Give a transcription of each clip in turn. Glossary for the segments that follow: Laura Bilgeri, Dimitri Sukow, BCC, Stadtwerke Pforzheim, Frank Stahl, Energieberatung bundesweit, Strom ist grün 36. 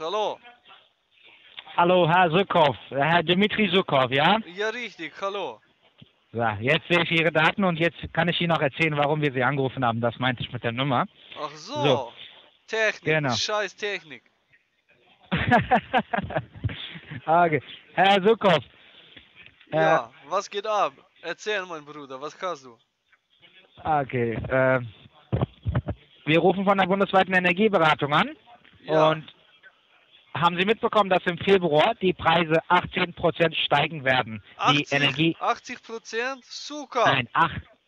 hallo. Hallo, Herr Sukow, Herr Dimitri Sukow, ja? Ja, richtig, hallo. So, jetzt sehe ich Ihre Daten und jetzt kann ich Ihnen auch erzählen, warum wir Sie angerufen haben. Das meinte ich mit der Nummer. Ach so, Technik, genau. Scheiß Technik. Okay. Herr Sukow. Ja, was geht ab? Erzähl, mein Bruder, was hast du? Okay, wir rufen von der bundesweiten Energieberatung an und haben Sie mitbekommen, dass im Februar die Preise 18% steigen werden? 80%? Die Energie 80%? Zucker! Nein,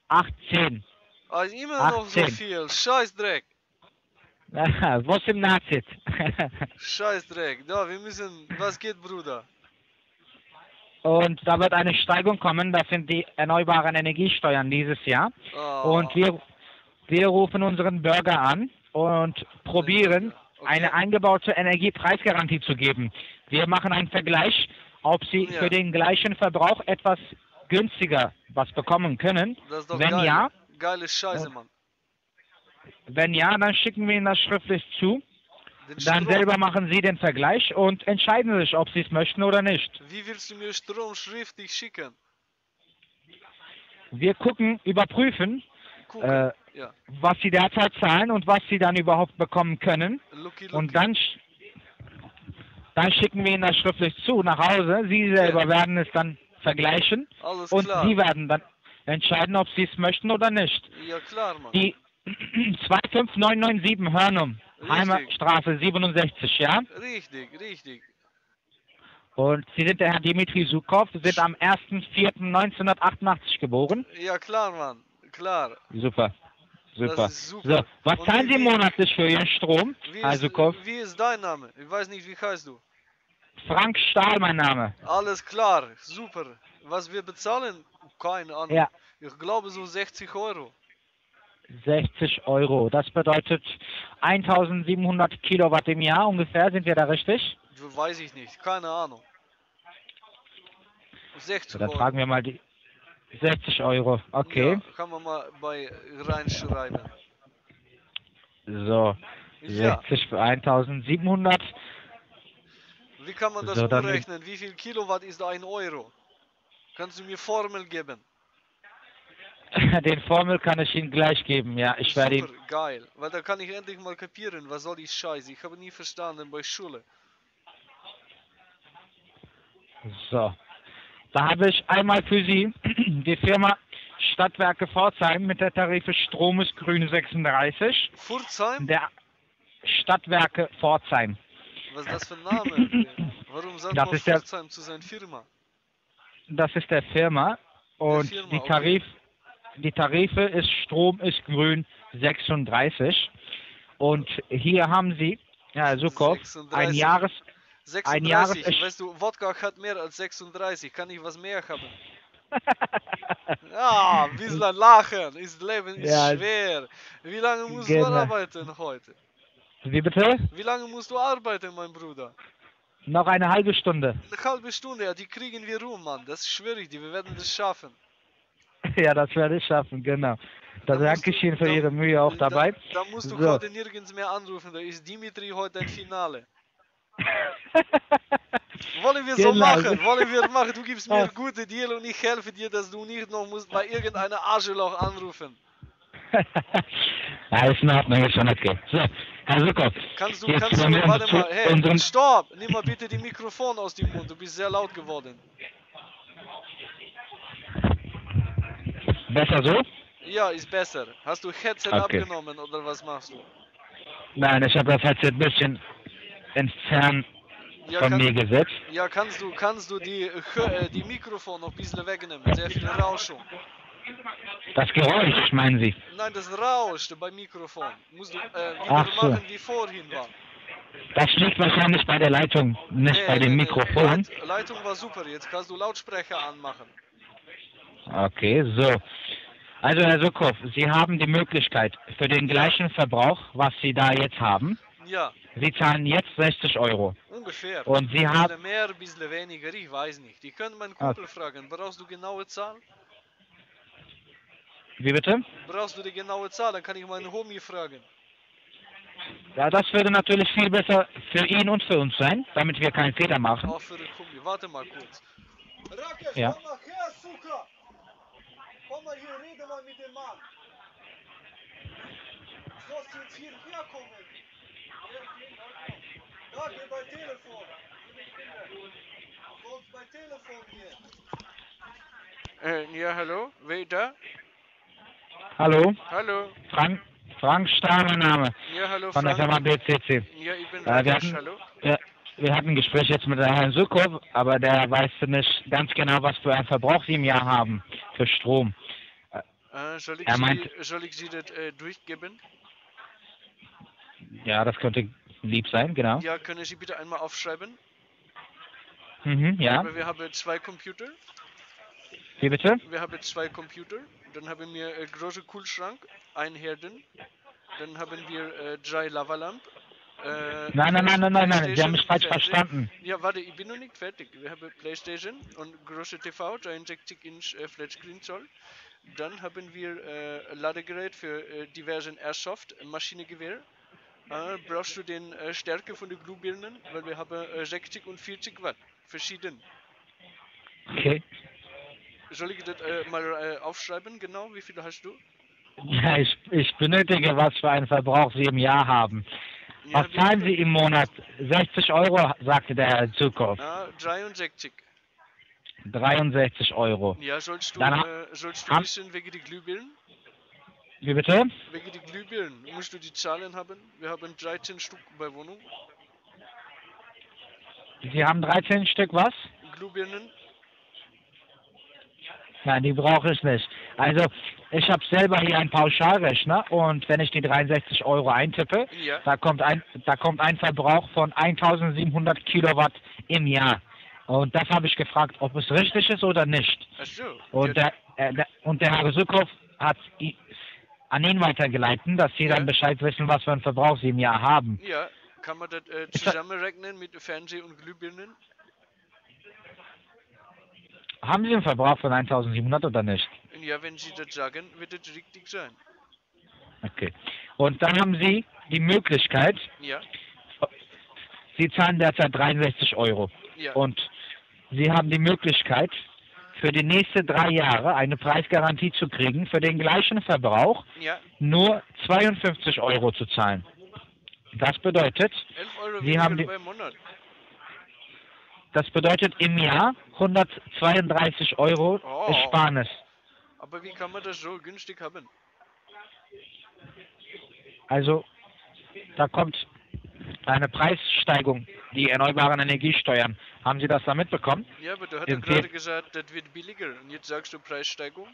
18. Also immer 18. Noch so viel, Scheißdreck! Was im Nazit? Scheißdreck, ja, wir müssen, was geht, Bruder? Und da wird eine Steigung kommen, das sind die erneuerbaren Energiesteuern dieses Jahr. Oh. Und wir rufen unseren Bürger an und probieren, eine eingebaute Energiepreisgarantie zu geben. Wir machen einen Vergleich, ob Sie für den gleichen Verbrauch etwas günstiger was bekommen können. Das ist doch wenn geil. Ja, geile Scheiße, Mann. Wenn ja, dann schicken wir Ihnen das schriftlich zu. Dann selber machen Sie den Vergleich und entscheiden sich, ob Sie es möchten oder nicht. Wie willst du mir Strom schriftlich schicken? Wir gucken, überprüfen, was Sie derzeit zahlen und was Sie dann überhaupt bekommen können. Lucky, lucky. Und dann schicken wir Ihnen das schriftlich zu nach Hause. Sie selber werden es dann vergleichen. Alles klar. Und Sie werden dann entscheiden, ob Sie es möchten oder nicht. Ja, klar, Mann. Die 25997 Hörnum. Heimatstraße 67, ja? Richtig, richtig. Und Sie sind der Herr Dimitri Sukow, sind am 1.4.1988 geboren? Ja, klar, Mann, klar. Super, super. Super. So, was zahlen Sie monatlich für Ihren Strom, Herr Sukow? Wie ist dein Name? Ich weiß nicht, wie heißt du? Frank Stahl, mein Name. Alles klar, super. Was wir bezahlen? Keine Ahnung. Ja. Ich glaube so 60 Euro. 60 Euro, das bedeutet 1700 Kilowatt im Jahr ungefähr, sind wir da richtig? Weiß ich nicht, keine Ahnung. 60 Euro. Dann tragen wir mal die 60 Euro, okay. Ja, kann man mal bei reinschreiben. So, 60 für 1700. Wie kann man das umrechnen? Wie viel Kilowatt ist 1 Euro? Kannst du mir Formel geben? Den Formel kann ich Ihnen gleich geben, ja. Ich werde ihn. Super, geil, weil da kann ich endlich mal kapieren, was soll die Scheiße. Ich habe nie verstanden bei Schule. So, da habe ich einmal für Sie die Firma Stadtwerke Pforzheim mit der Tarife Strom ist grün 36. Pforzheim? Der Stadtwerke Pforzheim. Was ist das für ein Name? Warum sagt man Pforzheim zu seiner Firma? Das ist der Firma und der Firma, die Tarif... Okay. Die Tarife ist Strom ist grün 36 und hier haben Sie, Herr Sukow, 36. ein Jahres... 36, ein Jahres, weißt du, Wodka hat mehr als 36, kann ich was mehr haben? Ja, ein bisschen lachen, das Leben ist schwer. Wie lange musst du arbeiten heute? Wie bitte? Wie lange musst du arbeiten, mein Bruder? Noch eine halbe Stunde. Eine halbe Stunde, ja, die kriegen wir rum, Mann, das ist schwierig, wir werden das schaffen. Ja, das werde ich schaffen, genau. Da danke ich Ihnen für Ihre Mühe auch dabei. Da musst du heute nirgends mehr anrufen, da ist Dimitri heute ein Finale. Wollen wir so machen, wollen wir machen, du gibst mir gute Deal und ich helfe dir, dass du nicht noch musst bei irgendeiner Arschloch anrufen. Alles in Ordnung, ist schon okay. So, Herr Sukow. Kannst du mir, warte mal, hey, stopp, nimm mal bitte die Mikrofon aus dem Mund, du bist sehr laut geworden. Besser so? Ja, ist besser. Hast du Headset abgenommen oder was machst du? Nein, ich habe das Headset ein bisschen entfernt von mir gesetzt. Ja, kannst du die Mikrofon noch ein bisschen wegnehmen? Sehr viel Rauschung. Das Geräusch, meinen Sie? Nein, das rauscht beim Mikrofon. Musst du machen, wie vorhin war. Das liegt wahrscheinlich bei der Leitung, nicht bei dem Mikrofon. Die Leitung war super, jetzt kannst du Lautsprecher anmachen. Okay, so. Also Herr Sukow, Sie haben die Möglichkeit für den gleichen Verbrauch, was Sie da jetzt haben. Ja. Sie zahlen jetzt 60 Euro. Ungefähr. Und Sie haben... Bisschen mehr, bisschen weniger, ich weiß nicht. Ich könnte meinen Kumpel fragen, brauchst du genaue Zahlen? Wie bitte? Brauchst du die genaue Zahl, dann kann ich meinen Homie fragen. Ja, das würde natürlich viel besser für ihn und für uns sein, damit wir keinen Fehler machen. Auch für den Kumbi. Warte mal kurz. Rakev, ja. Komm mal her, Suka! Komm mal hier, rede mal mit dem Mann. Du sollst jetzt hierher kommen. Da, geh bei Telefon. Du sollst bei Telefon hier. Ja, hallo? Wer da? Hallo? Hallo? Frank? Frank Stahl, mein Name. Ja, hallo, von der Firma BCC. Ja, ich bin Rakev, hallo. Ja, wir hatten ein Gespräch jetzt mit Herrn Sukow, aber der weiß nicht ganz genau, was für einen Verbrauch Sie im Jahr haben für Strom. Soll ich Sie das durchgeben? Ja, das könnte lieb sein, genau. Ja, können Sie bitte einmal aufschreiben? Mhm, ja. Aber wir haben zwei Computer. Wie bitte? Wir haben zwei Computer. Dann haben wir einen großen Kühlschrank, einen Herden. Dann haben wir drei Lavalampen. Nein, Sie haben mich falsch verstanden. Ja, warte, ich bin noch nicht fertig. Wir haben Playstation und große TV, 63 Inch Flat Screen Zoll. Dann haben wir Ladegerät für diversen Airsoft, Maschinengewehr. Brauchst du den Stärke von den Glühbirnen, weil wir haben 60 und 40 Watt, verschieden. Okay. Soll ich das mal aufschreiben, genau, wie viele hast du? Ja, ich benötige, was für einen Verbrauch Sie im Jahr haben. Ja, was zahlen Sie im Monat? 60 Euro, sagte der Herr Sukow. Ja, 63. 63 Euro. Ja, sollst du wissen, wegen die Glühbirnen? Wie bitte? Wegen die Glühbirnen, musst du die Zahlen haben? Wir haben 13 Stück bei Wohnung. Sie haben 13 Stück was? Glühbirnen. Nein, die brauche ich nicht. Also, ich habe selber hier einen Pauschalrechner und wenn ich die 63 Euro eintippe, ja, da kommt ein Verbrauch von 1700 Kilowatt im Jahr. Und das habe ich gefragt, ob es richtig ist oder nicht. Ach so. Und ja, der Herr Sukow hat an ihn weitergeleitet, dass Sie dann Bescheid wissen, was für einen Verbrauch Sie im Jahr haben. Ja, kann man das zusammenrechnen mit Fernseh- und Glühbirnen? Haben Sie einen Verbrauch von 1700 oder nicht? Ja, wenn Sie das sagen, wird das richtig sein. Okay. Und dann haben Sie die Möglichkeit, ja, Sie zahlen derzeit 63 Euro. Ja. Und Sie haben die Möglichkeit, für die nächsten 3 Jahre eine Preisgarantie zu kriegen, für den gleichen Verbrauch, ja, nur 52 Euro zu zahlen. Das bedeutet, 11 Euro Sie haben die... Monat. Das bedeutet im Jahr 132 Euro Ersparnis. Aber wie kann man das so günstig haben? Also, da kommt eine Preissteigung, die erneuerbaren Energiesteuern. Haben Sie das da mitbekommen? Ja, aber du hast gerade gesagt, das wird billiger. Und jetzt sagst du Preissteigung?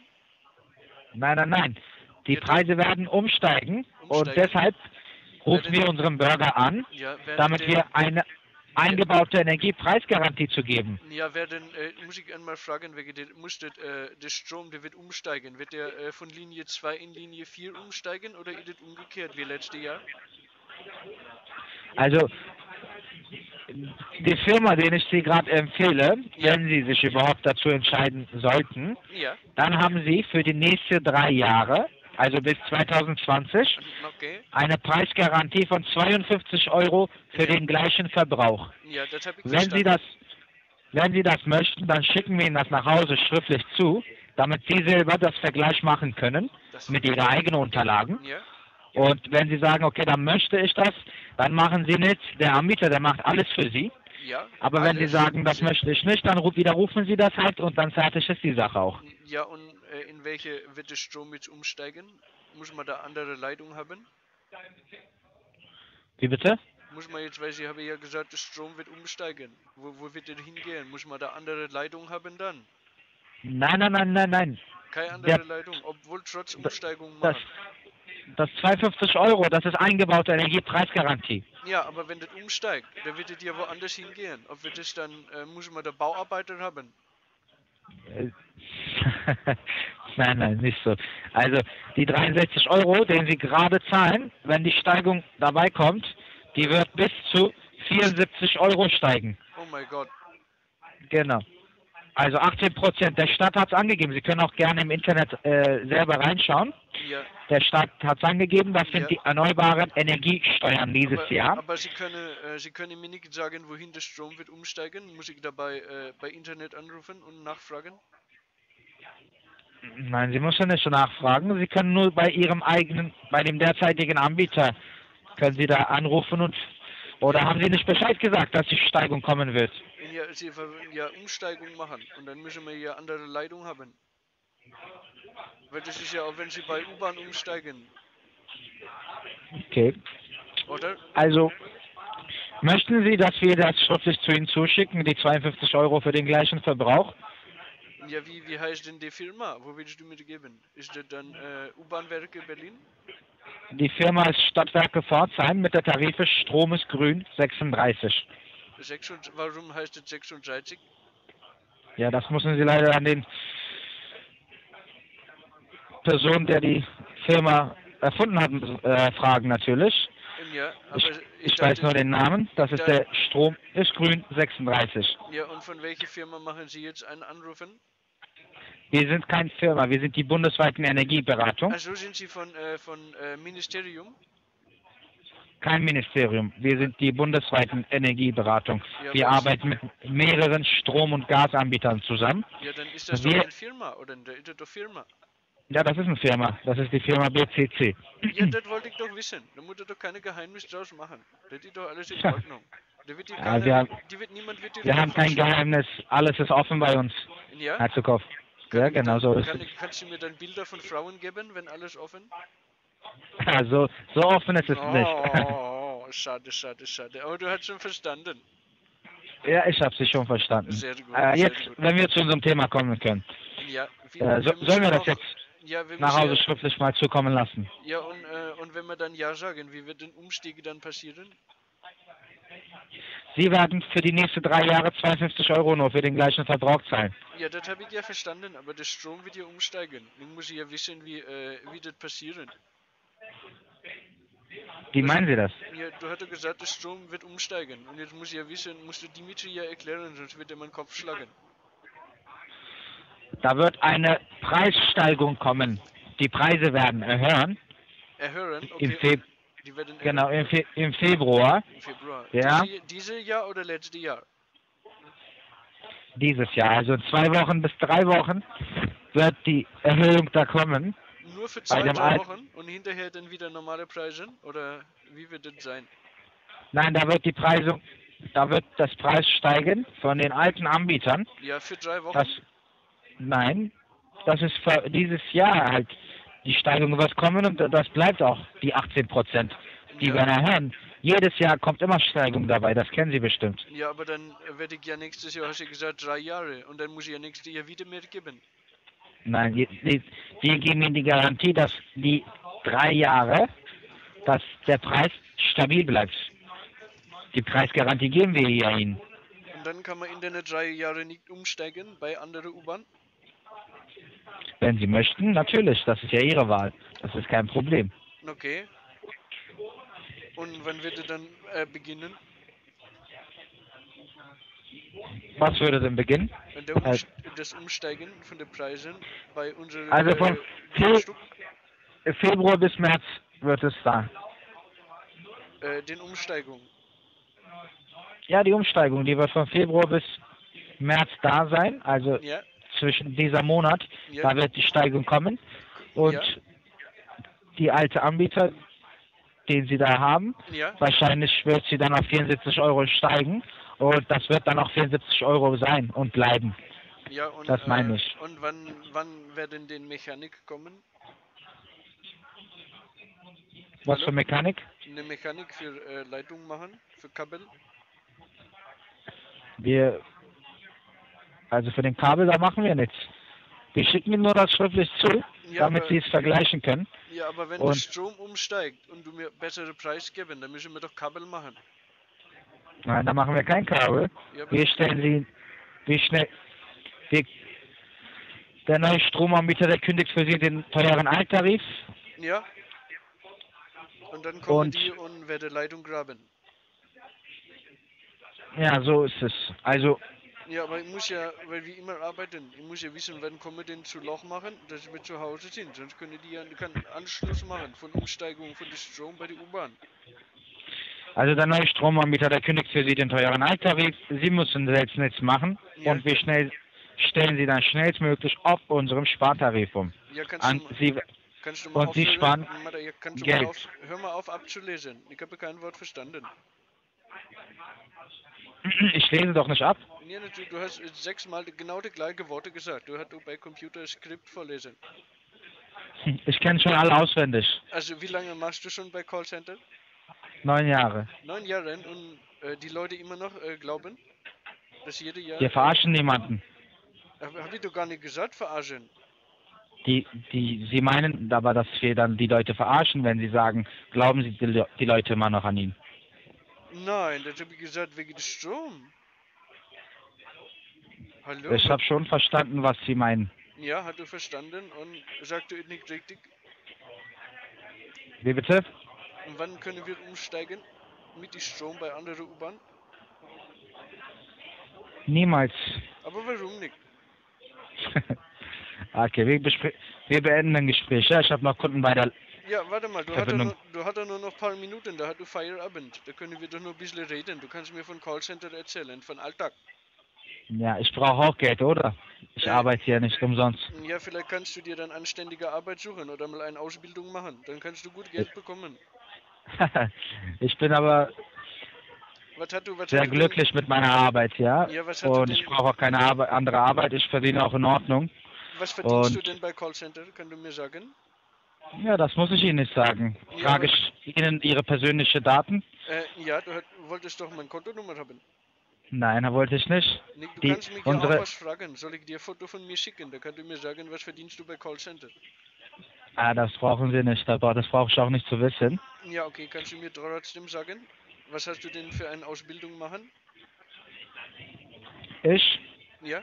Nein. Die Preise werden umsteigen. Und deshalb rufen wir unseren Bürger an, ja, damit wir eine eingebaute Energiepreisgarantie zu geben. Ja, muss ich einmal fragen, der Strom, der wird umsteigen. Wird der von Linie 2 in Linie 4 umsteigen oder ist das umgekehrt wie letztes Jahr? Also, die Firma, den ich Sie gerade empfehle, ja, wenn Sie sich überhaupt dazu entscheiden sollten, ja, dann haben Sie für die nächsten 3 Jahre, also bis 2020, okay, eine Preisgarantie von 52 Euro für, ja, den gleichen Verbrauch. Ja, das habe ich verstanden. Wenn Sie das möchten, dann schicken wir Ihnen das nach Hause schriftlich zu, damit Sie selber das Vergleich machen können mit Ihren eigenen Unterlagen. Ja. Und wenn Sie sagen, okay, dann möchte ich das, dann machen Sie nichts. Der Anbieter, der macht alles für Sie. Ja, aber wenn Sie sagen, das möchte ich nicht, dann widerrufen Sie das halt und dann fertig ist die Sache auch. Ja, und in welche wird der Strom jetzt umsteigen? Muss man da andere Leitung haben? Wie bitte? Muss man jetzt, weil ich habe ja gesagt, der Strom wird umsteigen. Wo wird der hingehen? Muss man da andere Leitung haben dann? Nein. Keine andere Leitung, obwohl trotz Umsteigung macht. Das 52 Euro, das ist eingebaute Energiepreisgarantie. Ja, aber wenn das umsteigt, dann wird das ja woanders hingehen. Ob wir das dann, muss man da Bauarbeiter haben? Nein, nicht so. Also, die 63 Euro, den Sie gerade zahlen, wenn die Steigung dabei kommt, die wird bis zu 74 Euro steigen. Oh mein Gott. Genau. Also 18%. Der Staat hat es angegeben. Sie können auch gerne im Internet selber reinschauen. Ja. Der Staat hat es angegeben. Das sind die erneuerbaren Energiesteuern dieses Jahr. Aber Sie können mir nicht sagen, wohin der Strom wird umsteigen. Muss ich dabei bei Internet anrufen und nachfragen? Nein, Sie müssen nicht so nachfragen. Sie können nur bei Ihrem eigenen, bei dem derzeitigen Anbieter, können Sie da anrufen und oder haben Sie nicht Bescheid gesagt, dass die Steigung kommen wird? Ja, Sie wollen ja Umsteigung machen und dann müssen wir ja andere Leitung haben. Weil das ist ja auch, wenn Sie bei U-Bahn umsteigen. Okay. Oder? Also, möchten Sie, dass wir das schriftlich zu Ihnen zuschicken, die 52 Euro für den gleichen Verbrauch? Ja, wie heißt denn die Firma? Wo willst du mir geben? Ist das dann U-Bahn-Werke Berlin? Die Firma ist Stadtwerke Pforzheim mit der Tarife Strom ist grün 36. Warum heißt es 36? Ja, das müssen Sie leider an den Person, der die Firma erfunden hat, fragen natürlich. Ja, aber ich weiß nur den Namen, das ist der Strom ist grün 36. Ja, und von welcher Firma machen Sie jetzt einen Anrufen? Wir sind keine Firma, wir sind die bundesweiten Energieberatung. Also sind Sie von Ministerium? Kein Ministerium, wir sind die bundesweiten Energieberatung. Ja, wir arbeiten mit mehreren Strom- und Gasanbietern zusammen. Ja, dann ist das doch eine Firma, oder? Ist das doch Firma? Ja, das ist eine Firma. Das ist die Firma BCC. Ja, das wollte ich doch wissen. Da muss doch keine Geheimnisse draus machen. Das ist doch alles in Ordnung. Da wird wir haben kein Geheimnis. Alles ist offen bei uns, ja? Herr Sukow. Ja, genau so ist es. Kannst du mir dann Bilder von Frauen geben, wenn alles offen? Also, so offen ist es nicht. Oh, schade, schade, schade. Aber du hast schon verstanden. Ja, ich habe Sie schon verstanden. Sehr gut, jetzt, sehr gut. Wenn wir zu unserem Thema kommen können. Ja, sollen wir das jetzt nach Hause schriftlich mal zukommen lassen? Ja, und wenn wir dann Ja sagen, wie wird den Umstieg dann passieren? Sie werden für die nächsten 3 Jahre 52 Euro nur für den gleichen Verbrauch zahlen. Ja, das habe ich ja verstanden, aber der Strom wird ja umsteigen. Nun muss ich ja wissen, wie das passieren. Wie meinen Sie das? Ja, du hattest gesagt, der Strom wird umsteigen. Und jetzt muss ich ja wissen, musst du Dimitri ja erklären, sonst wird er meinen Kopf schlagen. Da wird eine Preissteigerung kommen. Die Preise werden erhöhen. Erhöhen? Okay. Im Februar. Im Februar. Ja. Dieses Jahr oder letztes Jahr? Dieses Jahr. Also in 2 bis 3 Wochen wird die Erhöhung da kommen. Nur für 2 Wochen und hinterher dann wieder normale Preise? Oder wie wird das sein? Nein, da wird das Preis steigen von den alten Anbietern. Ja, für 3 Wochen. Nein, das ist für dieses Jahr halt. Die Steigerung wird kommen und das bleibt auch, die 18%, die wir erhöhen. Jedes Jahr kommt immer Steigerung dabei, das kennen Sie bestimmt. Ja, aber dann werde ich ja nächstes Jahr, hast du gesagt, 3 Jahre und dann muss ich ja nächstes Jahr wieder mehr geben. Nein, wir geben Ihnen die Garantie, dass die 3 Jahre, dass der Preis stabil bleibt. Die Preisgarantie geben wir hier Ihnen. Und dann kann man in den 3 Jahren nicht umsteigen bei anderen U-Bahn? Wenn Sie möchten, natürlich, das ist ja Ihre Wahl. Das ist kein Problem. Okay. Und wann würde dann beginnen? Was würde denn beginnen? Das Umsteigen von den Preisen bei unseren... Also von Februar bis März wird es da. Den Umsteigung? Ja, die Umsteigung, die wird von Februar bis März da sein, also... Ja. Zwischen dieser Monat, da wird die Steigerung kommen und die alte Anbieter, den Sie da haben, wahrscheinlich wird sie dann auf 74 Euro steigen und das wird dann auch 74 Euro sein und bleiben. Ja, und, das meine ich. Und wann werden den Mechanik kommen? Was für Mechanik? Eine Mechanik für Leitung machen, für Kabel. Also für den Kabel, da machen wir nichts. Wir schicken Ihnen nur das schriftlich zu, damit Sie es vergleichen können. Ja, aber wenn der Strom umsteigt und du mir bessere Preis geben, dann müssen wir doch Kabel machen. Nein, da machen wir kein Kabel. Ja, wir stellen Sie, der neue Stromanbieter, der kündigt für Sie den teuren Alttarif. Ja. Und dann kommen die und werden Leitung graben. Ja, so ist es. Also Ja, aber ich muss ja, weil wir immer arbeiten, ich muss ja wissen, wann können wir den zu Loch machen, dass wir zu Hause sind. Sonst können die ja einen Anschluss machen von Umsteigung von dem Strom bei der U-Bahn. Also der neue Stromanbieter, der kündigt für Sie den teuren Alttarif. Sie müssen selbst nichts machen, ja, und wir stellen Sie dann schnellstmöglich auf unserem Spartarif um. Ja, kannst du mal und Sie sparen Geld. Hör mal auf abzulesen. Ich habe kein Wort verstanden. Ich lese doch nicht ab. Nee, du hast 6-mal genau die gleichen Worte gesagt. Du hast bei Computer Skript vorlesen. Ich kenne schon alle auswendig. Also wie lange machst du schon bei Callcenter? 9 Jahre. 9 Jahre und die Leute immer noch glauben, dass jede Jahr... Wir verarschen niemanden. Hab ich doch gar nicht gesagt, verarschen. Sie meinen aber, dass wir dann die Leute verarschen, wenn sie sagen, glauben Sie die Leute immer noch an ihn. Nein, das habe ich gesagt wegen des Stroms. Hallo? Ich habe schon verstanden, was Sie meinen. Ja, hat du verstanden und sagst du nicht richtig? Wie bitte? Und wann können wir umsteigen mit dem Strom bei anderen U-Bahn? Niemals. Aber warum nicht? Okay, wir beenden ein Gespräch. Ja, ich habe noch Kunden bei der... Ja, warte mal, du hast ja nur noch ein paar Minuten, da hast du Feierabend. Da können wir doch nur ein bisschen reden. Du kannst mir von Callcenter erzählen, von Alltag. Ja, ich brauche auch Geld, oder? Ich arbeite ja nicht umsonst. Ja, vielleicht kannst du dir dann anständige Arbeit suchen oder mal eine Ausbildung machen. Dann kannst du gut Geld bekommen. Ich bin aber sehr glücklich mit meiner Arbeit, ja. Ja, und ich brauche auch keine andere Arbeit. Ich verdiene auch in Ordnung. Was verdienst du denn bei Callcenter? Kannst du mir sagen? Ja, das muss ich Ihnen nicht sagen. Frage ich Ihnen Ihre persönlichen Daten? Ja, du wolltest doch meine Kontonummer haben. Nein, da wollte ich nicht. Nick, du kannst mich auch was fragen. Soll ich dir ein Foto von mir schicken? Da kannst du mir sagen, was verdienst du bei Callcenter? Ah, das brauchen Sie nicht. Das brauche ich auch nicht zu wissen. Ja, okay. Kannst du mir trotzdem sagen, was hast du denn für eine Ausbildung machen? Ich? Ja.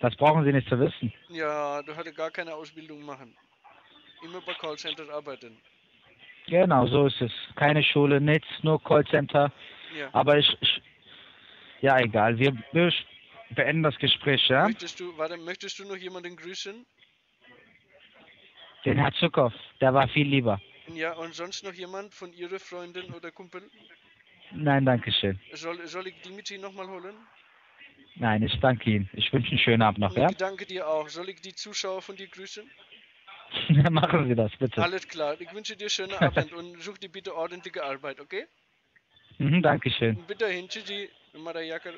Das brauchen Sie nicht zu wissen. Ja, du hattest gar keine Ausbildung machen. Immer bei Callcenter arbeiten. Genau, so ist es. Keine Schule, nichts, nur Callcenter. Ja. Aber ja, egal. Wir beenden das Gespräch, ja? Möchtest du noch jemanden grüßen? Den Herr Zukow. Der war viel lieber. Ja, und sonst noch jemand von Ihren Freunden oder Kumpel? Nein, danke schön. Soll ich Dimitri nochmal holen? Nein, ich danke Ihnen. Ich wünsche einen schönen Abend noch, ja? Ich danke dir auch. Soll ich die Zuschauer von dir grüßen? Ja, machen Sie das, bitte. Alles klar. Ich wünsche dir einen schönen Abend und such dir bitte ordentliche Arbeit, okay? Dankeschön. Bitte hin, tschüssi, Mara Jakar.